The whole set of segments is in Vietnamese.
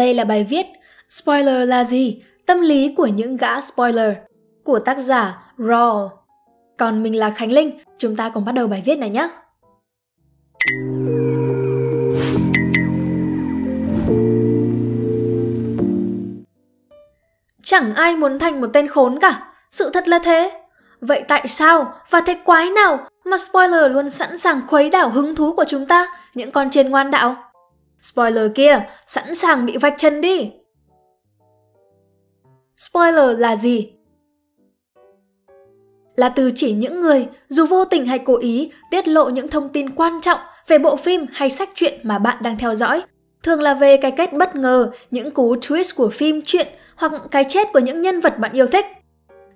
Đây là bài viết Spoiler là gì? Tâm lý của những gã spoiler của tác giả Rawwwr. Còn mình là Khánh Linh, chúng ta cùng bắt đầu bài viết này nhé! Chẳng ai muốn thành một tên khốn cả, sự thật là thế. Vậy tại sao và thế quái nào mà spoiler luôn sẵn sàng khuấy đảo hứng thú của chúng ta, những con chiên ngoan đạo? Spoiler kia sẵn sàng bị vạch chân đi! Spoiler là gì? Là từ chỉ những người dù vô tình hay cố ý tiết lộ những thông tin quan trọng về bộ phim hay sách truyện mà bạn đang theo dõi. Thường là về cái kết bất ngờ, những cú twist của phim truyện hoặc cái chết của những nhân vật bạn yêu thích.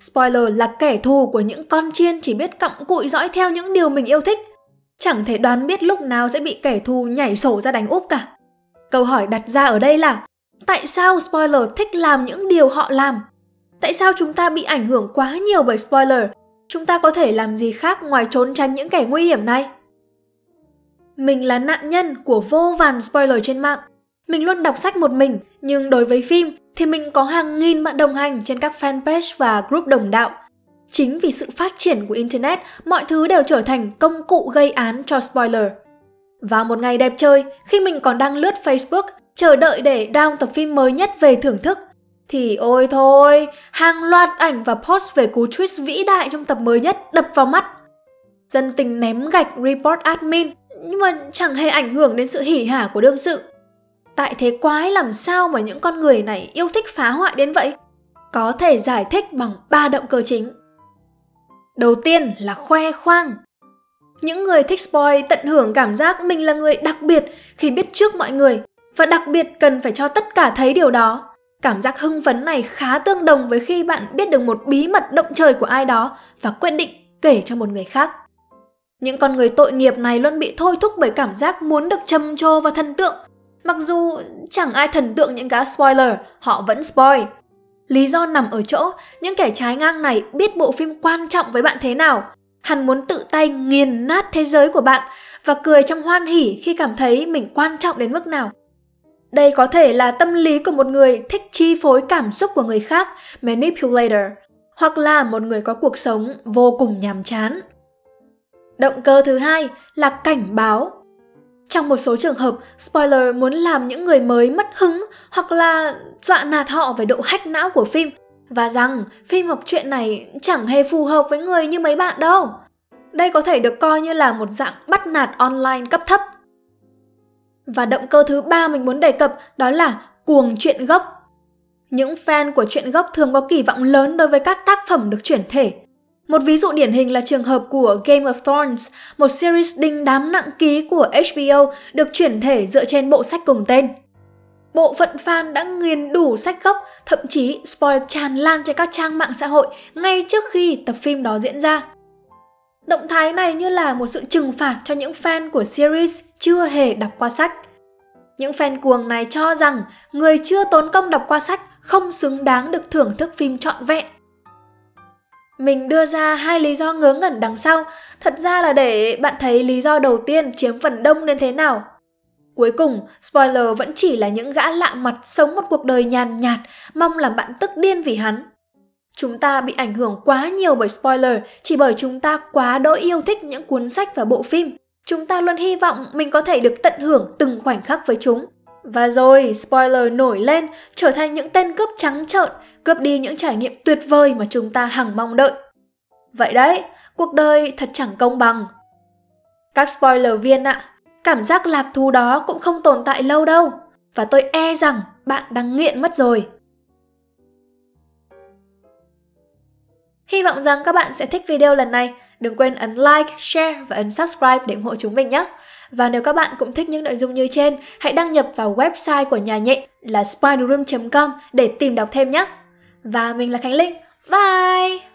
Spoiler là kẻ thù của những con chiên chỉ biết cặm cụi dõi theo những điều mình yêu thích. Chẳng thể đoán biết lúc nào sẽ bị kẻ thù nhảy sổ ra đánh úp cả. Câu hỏi đặt ra ở đây là tại sao spoiler thích làm những điều họ làm? Tại sao chúng ta bị ảnh hưởng quá nhiều bởi spoiler? Chúng ta có thể làm gì khác ngoài trốn tránh những kẻ nguy hiểm này? Mình là nạn nhân của vô vàn spoiler trên mạng. Mình luôn đọc sách một mình, nhưng đối với phim thì mình có hàng nghìn bạn đồng hành trên các fanpage và group đồng đạo. Chính vì sự phát triển của Internet, mọi thứ đều trở thành công cụ gây án cho spoiler. Vào một ngày đẹp trời, khi mình còn đang lướt Facebook, chờ đợi để down tập phim mới nhất về thưởng thức, thì ôi thôi, hàng loạt ảnh và post về cú twist vĩ đại trong tập mới nhất đập vào mắt. Dân tình ném gạch report admin, nhưng mà chẳng hề ảnh hưởng đến sự hỉ hả của đương sự. Tại thế quái làm sao mà những con người này yêu thích phá hoại đến vậy? Có thể giải thích bằng 3 động cơ chính. Đầu tiên là khoe khoang. Những người thích spoil tận hưởng cảm giác mình là người đặc biệt khi biết trước mọi người, và đặc biệt cần phải cho tất cả thấy điều đó. Cảm giác hưng phấn này khá tương đồng với khi bạn biết được một bí mật động trời của ai đó và quyết định kể cho một người khác. Những con người tội nghiệp này luôn bị thôi thúc bởi cảm giác muốn được trầm trồ và thần tượng. Mặc dù chẳng ai thần tượng những gã spoiler, họ vẫn spoil. Lý do nằm ở chỗ, những kẻ trái ngang này biết bộ phim quan trọng với bạn thế nào. Hắn muốn tự tay nghiền nát thế giới của bạn và cười trong hoan hỉ khi cảm thấy mình quan trọng đến mức nào. Đây có thể là tâm lý của một người thích chi phối cảm xúc của người khác, manipulator, hoặc là một người có cuộc sống vô cùng nhàm chán. Động cơ thứ hai là cảnh báo. Trong một số trường hợp, spoiler muốn làm những người mới mất hứng hoặc là dọa nạt họ về độ hack não của phim và rằng phim hoặc chuyện này chẳng hề phù hợp với người như mấy bạn đâu. Đây có thể được coi như là một dạng bắt nạt online cấp thấp. Và động cơ thứ ba mình muốn đề cập đó là cuồng truyện gốc. Những fan của truyện gốc thường có kỳ vọng lớn đối với các tác phẩm được chuyển thể. Một ví dụ điển hình là trường hợp của Game of Thrones, một series đình đám nặng ký của HBO được chuyển thể dựa trên bộ sách cùng tên. Bộ phận fan đã nghiền đủ sách gốc, thậm chí spoil tràn lan trên các trang mạng xã hội ngay trước khi tập phim đó diễn ra. Động thái này như là một sự trừng phạt cho những fan của series chưa hề đọc qua sách. Những fan cuồng này cho rằng người chưa tốn công đọc qua sách không xứng đáng được thưởng thức phim trọn vẹn. Mình đưa ra 2 lý do ngớ ngẩn đằng sau, thật ra là để bạn thấy lý do đầu tiên chiếm phần đông đến thế nào. Cuối cùng, spoiler vẫn chỉ là những gã lạ mặt sống một cuộc đời nhàn nhạt, mong làm bạn tức điên vì hắn. Chúng ta bị ảnh hưởng quá nhiều bởi spoiler chỉ bởi chúng ta quá đỗi yêu thích những cuốn sách và bộ phim. Chúng ta luôn hy vọng mình có thể được tận hưởng từng khoảnh khắc với chúng. Và rồi, spoiler nổi lên, trở thành những tên cướp trắng trợn, cướp đi những trải nghiệm tuyệt vời mà chúng ta hằng mong đợi. Vậy đấy, cuộc đời thật chẳng công bằng. Các spoiler viên ạ, cảm giác lạc thú đó cũng không tồn tại lâu đâu. Và tôi e rằng bạn đang nghiện mất rồi. Hy vọng rằng các bạn sẽ thích video lần này. Đừng quên ấn like, share và ấn subscribe để ủng hộ chúng mình nhé. Và nếu các bạn cũng thích những nội dung như trên, hãy đăng nhập vào website của nhà nhện là spiderum.com để tìm đọc thêm nhé. Và mình là Khánh Linh. Bye!